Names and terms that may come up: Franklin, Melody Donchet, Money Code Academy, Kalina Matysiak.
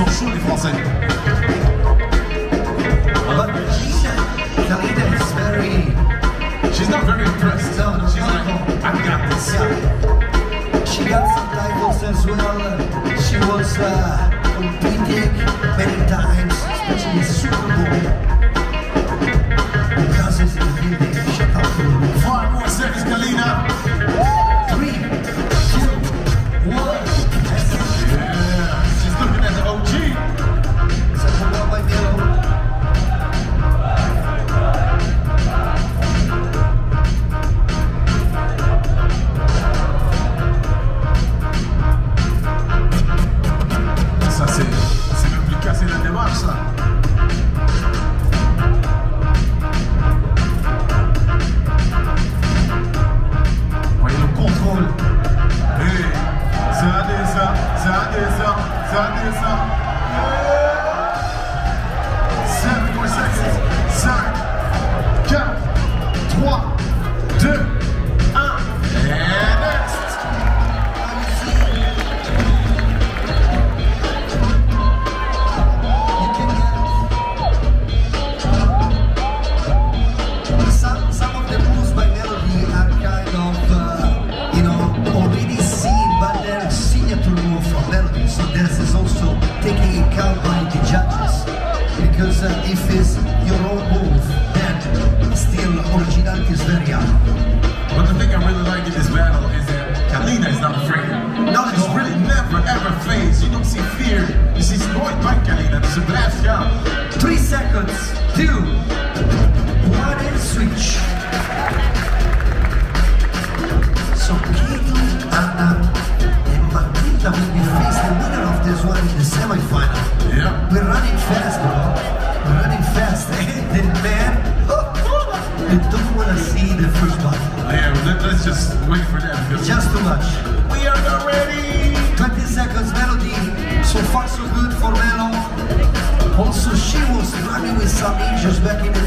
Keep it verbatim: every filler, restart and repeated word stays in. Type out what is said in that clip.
sont chauds les Français. But Kalina is very... She's not very impressed. No, no, she's like, oh, I've got this. Yeah. She got some titles as well. She was uh, competing many times, especially in Super Bowl. Because it's the big shut up. Five more seconds, Kalina. Because uh, if it's your own move, then still originality is very hard. But the thing I really like in this battle is that Kalina is not afraid. No, she's really never ever phased. You don't see fear. You see annoyed by Kalina. It's a blast job. Three seconds, two, one, and switch. So Kalina and Matysiak will be faced the winner of this one in the semi-final. Yeah. We're running fast, bro. Running fast, eh? The man, you don't want to see the first one. Yeah, let, let's just wait for that. Just too much. We are not ready. twenty seconds, Melody. So far, so good for Melo. Also, she was running with some injuries back in the